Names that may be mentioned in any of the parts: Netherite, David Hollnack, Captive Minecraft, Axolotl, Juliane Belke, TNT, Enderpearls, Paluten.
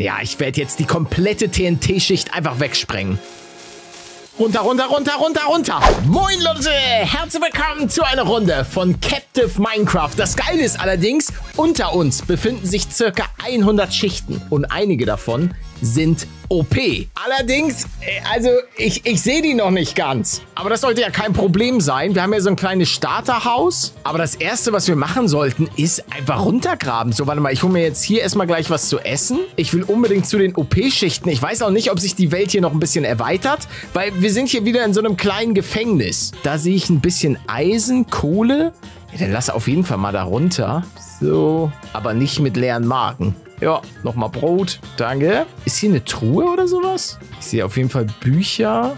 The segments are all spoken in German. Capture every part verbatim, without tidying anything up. Ja, ich werde jetzt die komplette T N T-Schicht einfach wegsprengen. Runter, runter, runter, runter, runter. Moin Leute, herzlich willkommen zu einer Runde von Captive Minecraft. Das Geile ist allerdings, unter uns befinden sich circa hundert Schichten und einige davon sind O P. Allerdings, also ich, ich sehe die noch nicht ganz. Aber das sollte ja kein Problem sein. Wir haben ja so ein kleines Starterhaus. Aber das Erste, was wir machen sollten, ist einfach runtergraben. So, warte mal, ich hole mir jetzt hier erstmal gleich was zu essen. Ich will unbedingt zu den O P-Schichten. Ich weiß auch nicht, ob sich die Welt hier noch ein bisschen erweitert. Weil wir sind hier wieder in so einem kleinen Gefängnis. Da sehe ich ein bisschen Eisen, Kohle. Ja, dann lass auf jeden Fall mal da runter. So, aber nicht mit leeren Magen. Ja, nochmal Brot. Danke. Ist hier eine Truhe oder sowas? Ich sehe auf jeden Fall Bücher.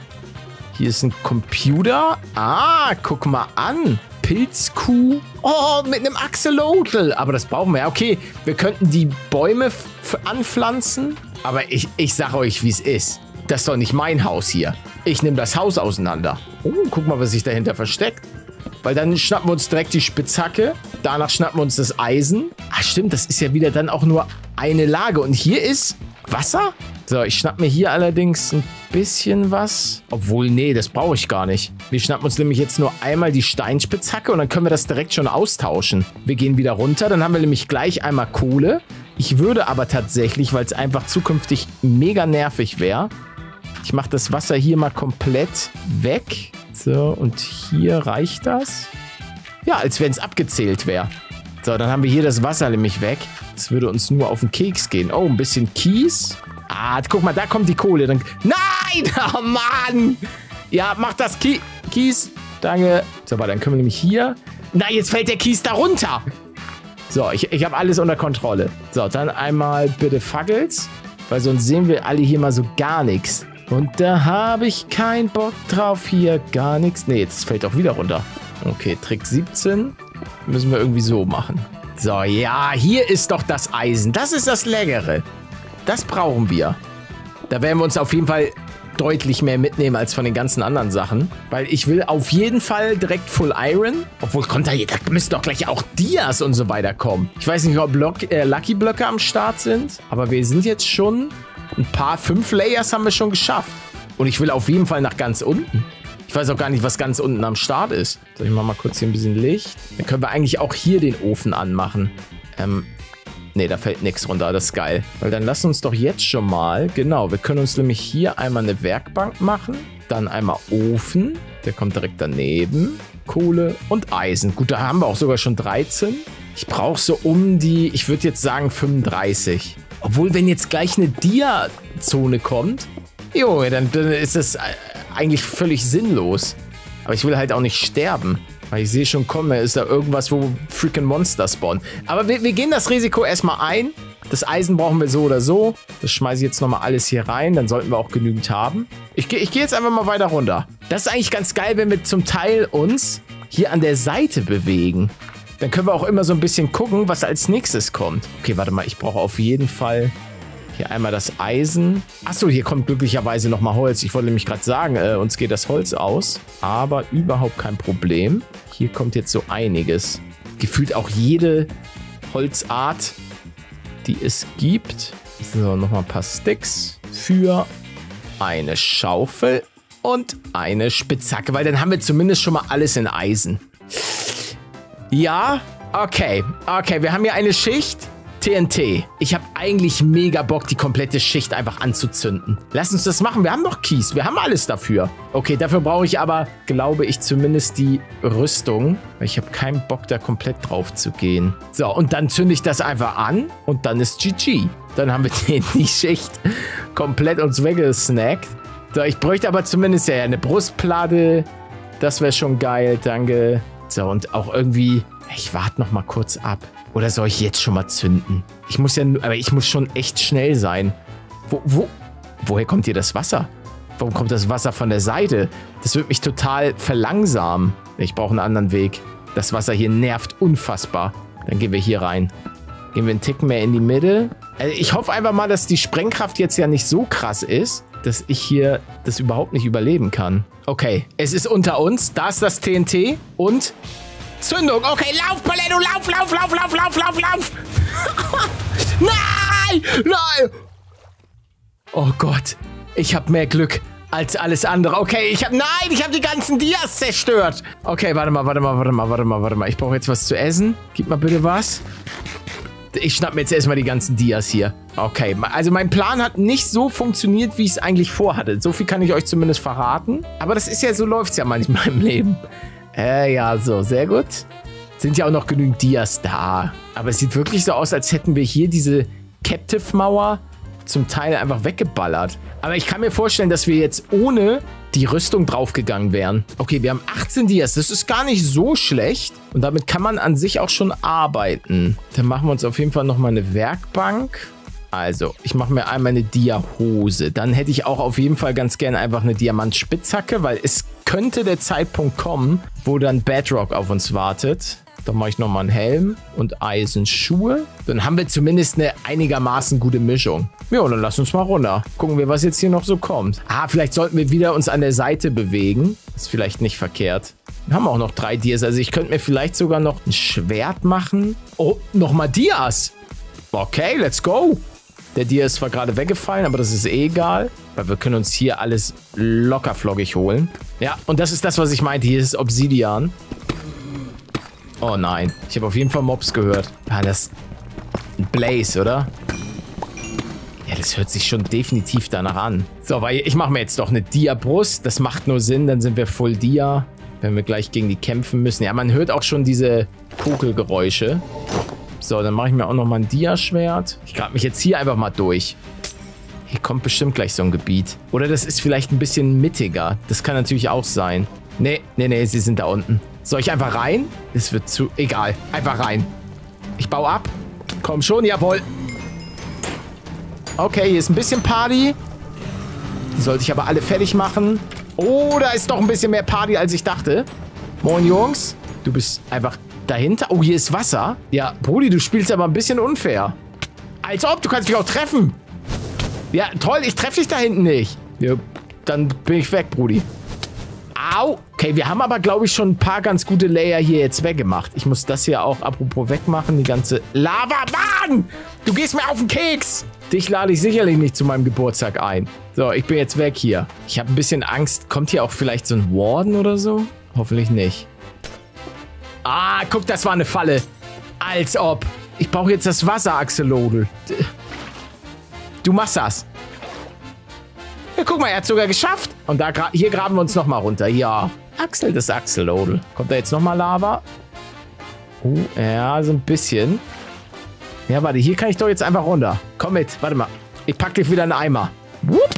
Hier ist ein Computer. Ah, guck mal an. Pilzkuh. Oh, mit einem Axolotl. Aber das brauchen wir ja. Okay, wir könnten die Bäume anpflanzen. Aber ich, ich sage euch, wie es ist. Das ist doch nicht mein Haus hier. Ich nehme das Haus auseinander. Oh, guck mal, was sich dahinter versteckt. Weil dann schnappen wir uns direkt die Spitzhacke. Danach schnappen wir uns das Eisen. Ach stimmt, das ist ja wieder dann auch nur eine Lage. Und hier ist Wasser. So, ich schnapp mir hier allerdings ein bisschen was. Obwohl, nee, das brauche ich gar nicht. Wir schnappen uns nämlich jetzt nur einmal die Steinspitzhacke und dann können wir das direkt schon austauschen. Wir gehen wieder runter, dann haben wir nämlich gleich einmal Kohle. Ich würde aber tatsächlich, weil es einfach zukünftig mega nervig wäre, ich mache das Wasser hier mal komplett weg. So, und hier reicht das. Ja, als wenn es abgezählt wäre. So, dann haben wir hier das Wasser nämlich weg. Das würde uns nur auf den Keks gehen. Oh, ein bisschen Kies. Ah, guck mal, da kommt die Kohle. Dann nein! Oh, Mann! Ja, mach das Ki Kies. Danke. So, aber dann können wir nämlich hier... Na, jetzt fällt der Kies da runter. So, ich, ich habe alles unter Kontrolle. So, dann einmal bitte Fackels. Weil sonst sehen wir alle hier mal so gar nichts. Und da habe ich keinen Bock drauf hier. Gar nichts. Ne, jetzt fällt auch wieder runter. Okay, Trick siebzehn. Müssen wir irgendwie so machen. So, ja, hier ist doch das Eisen. Das ist das Leckere. Das brauchen wir. Da werden wir uns auf jeden Fall deutlich mehr mitnehmen als von den ganzen anderen Sachen. Weil ich will auf jeden Fall direkt Full Iron. Obwohl, kommt da, da müssen doch gleich auch Dias und so weiter kommen. Ich weiß nicht, ob Block, äh, Lucky Blöcke am Start sind. Aber wir sind jetzt schon... Ein paar, fünf Layers haben wir schon geschafft. Und ich will auf jeden Fall nach ganz unten. Ich weiß auch gar nicht, was ganz unten am Start ist. So, ich mach mal kurz hier ein bisschen Licht. Dann können wir eigentlich auch hier den Ofen anmachen. Ähm, nee, da fällt nichts runter. Das ist geil. Weil dann lass uns doch jetzt schon mal... Genau, wir können uns nämlich hier einmal eine Werkbank machen. Dann einmal Ofen. Der kommt direkt daneben. Kohle und Eisen. Gut, da haben wir auch sogar schon dreizehn. Ich brauche so um die... Ich würde jetzt sagen fünfunddreißig. Obwohl, wenn jetzt gleich eine Dia-Zone kommt, Junge, dann, dann ist das eigentlich völlig sinnlos. Aber ich will halt auch nicht sterben. Weil ich sehe schon, komm, ist da irgendwas, wo freaking Monster spawnen. Aber wir, wir gehen das Risiko erstmal ein. Das Eisen brauchen wir so oder so. Das schmeiße ich jetzt nochmal alles hier rein. Dann sollten wir auch genügend haben. Ich, ich gehe jetzt einfach mal weiter runter. Das ist eigentlich ganz geil, wenn wir zum Teil uns hier an der Seite bewegen. Dann können wir auch immer so ein bisschen gucken, was als nächstes kommt. Okay, warte mal, ich brauche auf jeden Fall hier einmal das Eisen. Achso, hier kommt glücklicherweise nochmal Holz. Ich wollte nämlich gerade sagen, äh, uns geht das Holz aus. Aber überhaupt kein Problem. Hier kommt jetzt so einiges. Gefühlt auch jede Holzart, die es gibt. So, nochmal ein paar Sticks für eine Schaufel und eine Spitzhacke. Weil dann haben wir zumindest schon mal alles in Eisen. Ja, okay. Okay, wir haben hier eine Schicht T N T. Ich habe eigentlich mega Bock, die komplette Schicht einfach anzuzünden. Lass uns das machen. Wir haben noch Kies. Wir haben alles dafür. Okay, dafür brauche ich aber, glaube ich, zumindest die Rüstung. Weil ich habe keinen Bock, da komplett drauf zu gehen. So, und dann zünde ich das einfach an. Und dann ist G G. Dann haben wir die, die Schicht komplett uns weggesnackt. So, ich bräuchte aber zumindest ja eine Brustplatte. Das wäre schon geil. Danke. So, und auch irgendwie, ich warte noch mal kurz ab. Oder soll ich jetzt schon mal zünden? Ich muss ja, aber ich muss schon echt schnell sein. Wo, wo, woher kommt hier das Wasser? Warum kommt das Wasser von der Seite? Das wird mich total verlangsamen. Ich brauche einen anderen Weg. Das Wasser hier nervt unfassbar. Dann gehen wir hier rein. Gehen wir einen Tick mehr in die Mitte. Also ich hoffe einfach mal, dass die Sprengkraft jetzt ja nicht so krass ist, dass ich hier das überhaupt nicht überleben kann. Okay, es ist unter uns. Da ist das T N T und Zündung. Okay, lauf, Paletto, lauf, lauf, lauf, lauf, lauf, lauf, lauf. Nein, nein. Oh Gott, ich habe mehr Glück als alles andere. Okay, ich habe... Nein, ich habe die ganzen Dias zerstört. Okay, warte mal, warte mal, warte mal, warte mal, warte mal. Ich brauche jetzt was zu essen. Gib mal bitte was. Ich schnapp mir jetzt erstmal die ganzen Dias hier. Okay, also mein Plan hat nicht so funktioniert, wie ich es eigentlich vorhatte. So viel kann ich euch zumindest verraten. Aber das ist ja, so läuft es ja manchmal im Leben. Äh, ja, so, sehr gut. Sind ja auch noch genügend Dias da. Aber es sieht wirklich so aus, als hätten wir hier diese Captive-Mauer zum Teil einfach weggeballert. Aber ich kann mir vorstellen, dass wir jetzt ohne die Rüstung draufgegangen wären. Okay, wir haben achtzehn Dias. Das ist gar nicht so schlecht. Und damit kann man an sich auch schon arbeiten. Dann machen wir uns auf jeden Fall nochmal eine Werkbank. Also, ich mache mir einmal eine Dia-Hose. Dann hätte ich auch auf jeden Fall ganz gerne einfach eine Diamant-Spitzhacke, weil es könnte der Zeitpunkt kommen, wo dann Bedrock auf uns wartet. Dann mache ich nochmal einen Helm und Eisenschuhe. Dann haben wir zumindest eine einigermaßen gute Mischung. Ja, dann lass uns mal runter. Gucken wir, was jetzt hier noch so kommt. Ah, vielleicht sollten wir wieder uns an der Seite bewegen. Ist vielleicht nicht verkehrt. Wir haben auch noch drei Dias. Also ich könnte mir vielleicht sogar noch ein Schwert machen. Oh, nochmal Dias. Okay, let's go. Der Dias war gerade weggefallen, aber das ist eh egal. Weil wir können uns hier alles locker flockig holen. Ja, und das ist das, was ich meinte. Hier ist Obsidian. Oh nein, ich habe auf jeden Fall Mobs gehört. Ah, das ist ein Blaze, oder? Ja, das hört sich schon definitiv danach an. So, weil ich mache mir jetzt doch eine Dia-Brust. Das macht nur Sinn, dann sind wir voll Dia. Wenn wir gleich gegen die kämpfen müssen. Ja, man hört auch schon diese Kokelgeräusche. So, dann mache ich mir auch nochmal ein Dia-Schwert. Ich grab mich jetzt hier einfach mal durch. Hier kommt bestimmt gleich so ein Gebiet. Oder das ist vielleicht ein bisschen mittiger. Das kann natürlich auch sein. Nee, nee, nee, sie sind da unten. Soll ich einfach rein? Es wird zu... Egal. Einfach rein. Ich baue ab. Komm schon, jawohl. Okay, hier ist ein bisschen Party. Die sollte ich aber alle fertig machen. Oh, da ist doch ein bisschen mehr Party, als ich dachte. Moin, Jungs. Du bist einfach dahinter. Oh, hier ist Wasser. Ja, Brudi, du spielst aber ein bisschen unfair. Als ob, du kannst mich auch treffen. Ja, toll, ich treffe dich da hinten nicht. Ja, dann bin ich weg, Brudi. Au. Okay, wir haben aber, glaube ich, schon ein paar ganz gute Layer hier jetzt weggemacht. Ich muss das hier auch apropos wegmachen. Die ganze Lava. Mann! Du gehst mir auf den Keks! Dich lade ich sicherlich nicht zu meinem Geburtstag ein. So, ich bin jetzt weg hier. Ich habe ein bisschen Angst. Kommt hier auch vielleicht so ein Warden oder so? Hoffentlich nicht. Ah, guck, das war eine Falle. Als ob. Ich brauche jetzt das Wasser, Axolotl. Du machst das. Ja, guck mal, er hat es sogar geschafft. Und da gra hier graben wir uns nochmal runter. Ja, Axel des Axolotl. Kommt da jetzt nochmal Lava? Oh, ja, so ein bisschen. Ja, warte, hier kann ich doch jetzt einfach runter. Komm mit, warte mal. Ich pack dich wieder in den Eimer. Whoop.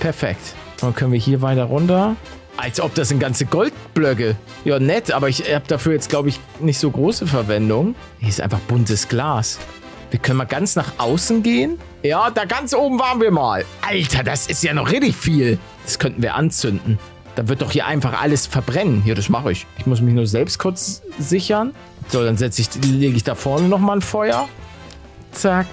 Perfekt. Dann können wir hier weiter runter. Als ob, das sind ganze Goldblöcke. Ja, nett, aber ich habe dafür jetzt, glaube ich, nicht so große Verwendung. Hier ist einfach buntes Glas. Wir können mal ganz nach außen gehen. Ja, da ganz oben waren wir mal. Alter, das ist ja noch richtig viel. Das könnten wir anzünden. Dann wird doch hier einfach alles verbrennen. Ja, das mache ich. Ich muss mich nur selbst kurz sichern. So, dann setze ich, lege ich da vorne nochmal ein Feuer. Zack.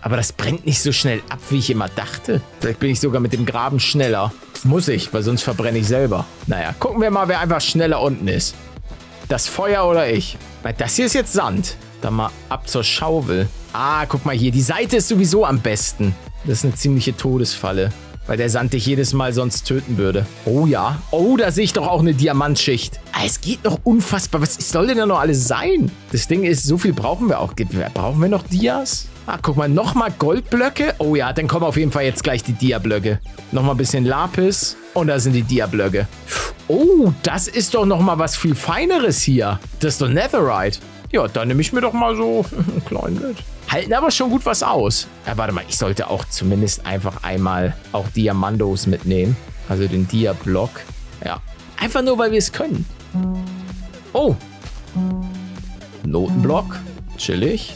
Aber das brennt nicht so schnell ab, wie ich immer dachte. Vielleicht bin ich sogar mit dem Graben schneller. Muss ich, weil sonst verbrenne ich selber. Naja, gucken wir mal, wer einfach schneller unten ist. Das Feuer oder ich. Weil das hier ist jetzt Sand. Dann mal ab zur Schaufel. Ah, guck mal hier. Die Seite ist sowieso am besten. Das ist eine ziemliche Todesfalle. Weil der Sand dich jedes Mal sonst töten würde. Oh ja. Oh, da sehe ich doch auch eine Diamantschicht. Ah, es geht noch unfassbar. Was soll denn da noch alles sein? Das Ding ist, so viel brauchen wir auch. Brauchen wir noch Dias? Ah, guck mal. Nochmal Goldblöcke. Oh ja, dann kommen auf jeden Fall jetzt gleich die Dia-Blöcke. Nochmal ein bisschen Lapis. Und da sind die Dia-Blöcke. Oh, das ist doch nochmal was viel Feineres hier. Das ist doch Netherite. Ja, dann nehme ich mir doch mal so einen kleinen mit. Halten aber schon gut was aus. Ja, warte mal, ich sollte auch zumindest einfach einmal auch Diamandos mitnehmen. Also den Dia-Block. Ja, einfach nur, weil wir es können. Oh. Notenblock. Chillig.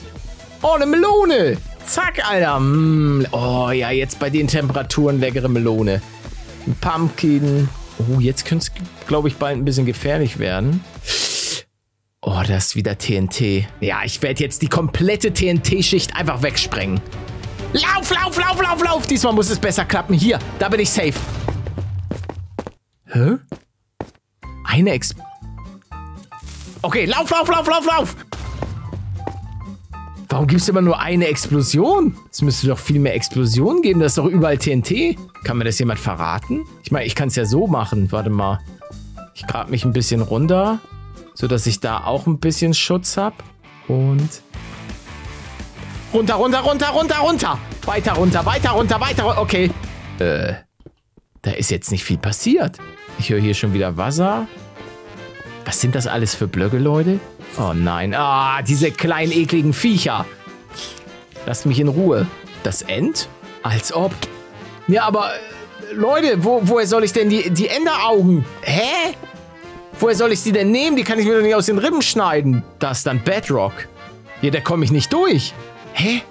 Oh, eine Melone. Zack, Alter. Oh ja, jetzt bei den Temperaturen leckere Melone. Ein Pumpkin. Oh, jetzt könnte es, glaube ich, bald ein bisschen gefährlich werden. Oh, das ist wieder T N T. Ja, ich werde jetzt die komplette T N T-Schicht einfach wegsprengen. Lauf, lauf, lauf, lauf, lauf. Diesmal muss es besser klappen. Hier, da bin ich safe. Hä? Eine Ex... Okay, lauf, lauf, lauf, lauf, lauf. Warum gibt es immer nur eine Explosion? Es müsste doch viel mehr Explosionen geben. Da ist doch überall T N T. Kann mir das jemand verraten? Ich meine, ich kann es ja so machen. Warte mal. Ich grab mich ein bisschen runter, sodass ich da auch ein bisschen Schutz habe. Und... runter, runter, runter, runter, runter. Weiter runter, weiter runter, weiter runter. Okay. Äh, da ist jetzt nicht viel passiert. Ich höre hier schon wieder Wasser. Was sind das alles für Blöcke, Leute? Oh nein. Ah, diese kleinen, ekligen Viecher. Lasst mich in Ruhe. Das End? Als ob. Ja, aber... Leute, wo, woher soll ich denn die, die Enderaugen? Hä? Woher soll ich die denn nehmen? Die kann ich mir doch nicht aus den Rippen schneiden. Da ist dann Bedrock. Hier, da komme ich nicht durch. Hä?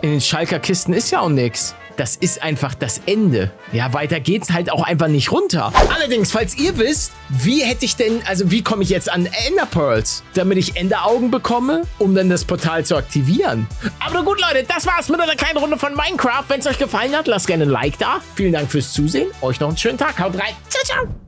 In den Schalker Kisten ist ja auch nichts. Das ist einfach das Ende. Ja, weiter geht's halt auch einfach nicht runter. Allerdings, falls ihr wisst, wie hätte ich denn, also wie komme ich jetzt an Enderpearls, damit ich Enderaugen bekomme, um dann das Portal zu aktivieren. Aber gut, Leute, das war's mit einer kleinen Runde von Minecraft. Wenn es euch gefallen hat, lasst gerne ein Like da. Vielen Dank fürs Zusehen. Euch noch einen schönen Tag. Haut rein. Ciao, ciao.